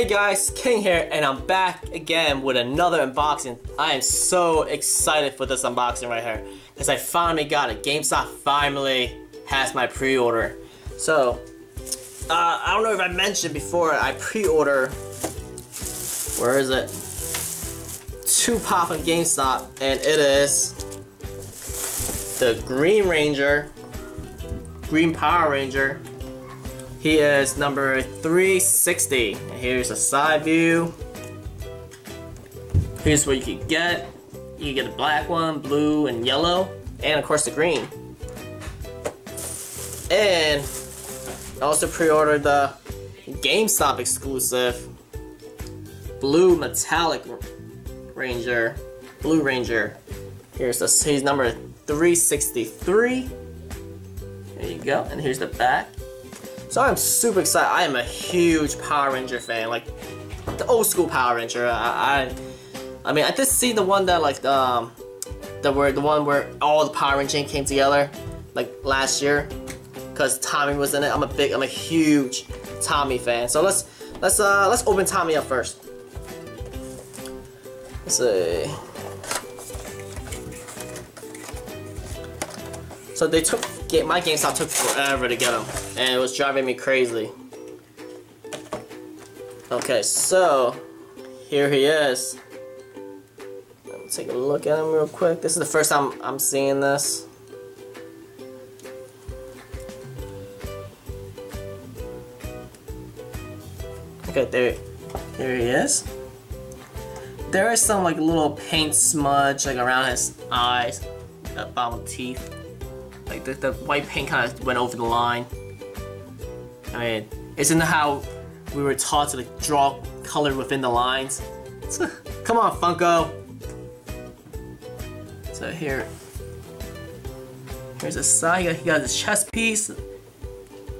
Hey guys, King here, and I'm back again with another unboxing. I am so excited for this unboxing right here, because I finally got it. GameStop finally has my pre-order. So, I don't know if I mentioned before, I pre-order, where is it? 2 pop on GameStop, and it is the Green Power Ranger. He is number 360. And here's a side view. Here's what you can get. You can get a black one, blue, and yellow, and of course the green. And I also pre-ordered the GameStop exclusive blue metallic Ranger, Blue Ranger. Here's this. He's number 363. There you go. And here's the back. So I'm super excited. I am a huge Power Ranger fan, like the old school Power Ranger. I mean, I did see the one that like the one where all the Power Rangers came together, like last year, because Tommy was in it. I'm a huge Tommy fan. So let's open Tommy up first. Let's see. So they took. My GameStop took forever to get them, and it was driving me crazy. Okay, so here he is. Let me take a look at him real quick. This is the first time I'm seeing this. Okay, there he is. There is some like little paint smudge like around his eyes, that bottom teeth. Like the white paint kind of went over the line. I mean, isn't that how we were taught to like draw color within the lines? Come on, Funko. So here's a side. He got his chest piece.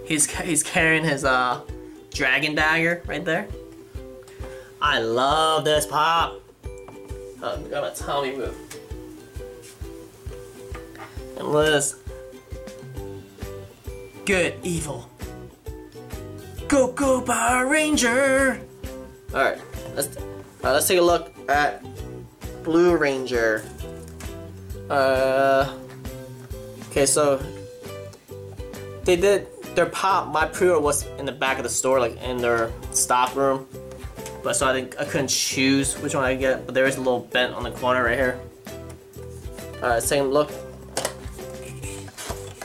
He's carrying his dragon dagger right there. I love this pop. Got my Tommy move. And Liz. Good, evil. Go, go, Power Ranger! Alright, let's take a look at Blue Ranger. Okay, so they did their pop. My pre-order was in the back of the store, like in their stock room. But so I couldn't choose which one I get. But there is a little bent on the corner right here. Alright, let's take a look.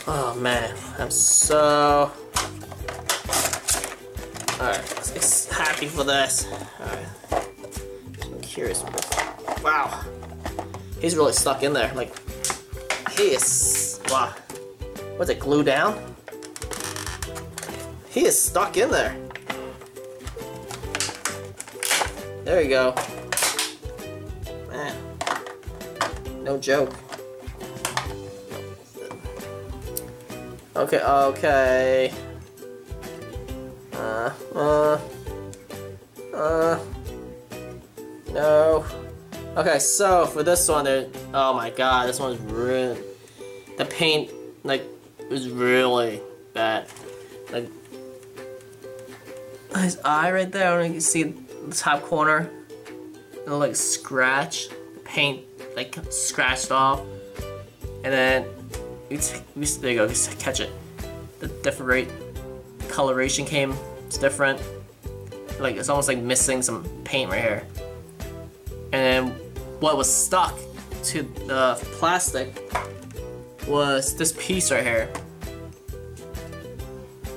Oh man, I'm so happy for this. Alright, I'm curious. Wow, he's really stuck in there. Like, he is. Wow, what's it, glue down? He is stuck in there. There you go. Man, no joke. Okay, okay. No. Okay, so for this one, oh my god, this one's really. The paint, like, was really bad. Like, his eye right there, I don't know if you can see the top corner. It'll, like, scratch. The paint, like, scratched off. And then. There you go, just catch it. The different coloration came, it's different. Like, it's almost like missing some paint right here. And then what was stuck to the plastic was this piece right here.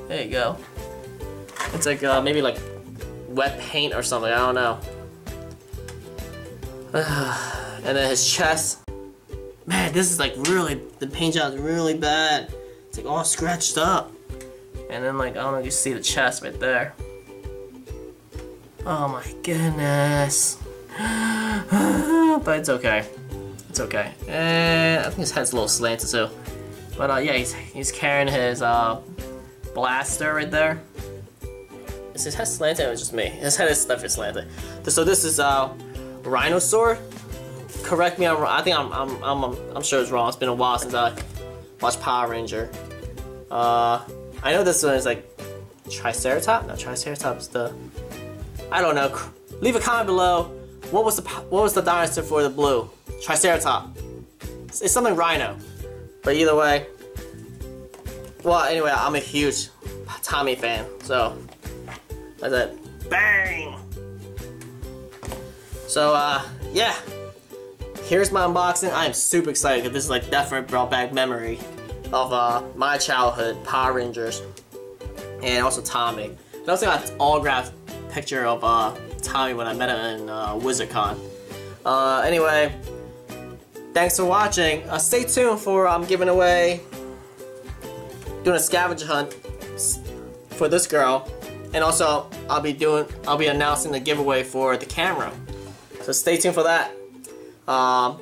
There you go. It's like maybe like wet paint or something, I don't know. And then his chest. Man, this is like really, the paint job is really bad. It's like all scratched up. And then like, I don't know if you see the chest right there. Oh my goodness. But it's okay. It's okay. And I think his head's a little slanted too. But yeah, he's carrying his blaster right there. Is his head slanted or is it just me? His head is definitely slanted. So this is Rhinosaur. Correct me, I'm wrong. I think I'm sure it's wrong. It's been a while since I watched Power Ranger. I know this one is like Triceratops. No, Triceratops. The I don't know. Leave a comment below. What was the dinosaur for the blue? Triceratops. It's something rhino. But either way, well, anyway, I'm a huge Tommy fan, so that's it. Bang! So, yeah. Here's my unboxing. I am super excited because this is like definitely brought back memory of my childhood, Power Rangers, and also Tommy. And I also got an autographed picture of Tommy when I met him in WizardCon. Anyway, thanks for watching. Stay tuned for I'm giving away, doing a scavenger hunt for this girl, and also I'll be announcing the giveaway for the camera. So stay tuned for that.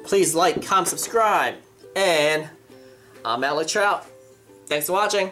Please like, comment, subscribe, and I'm Alex Trout. Thanks for watching.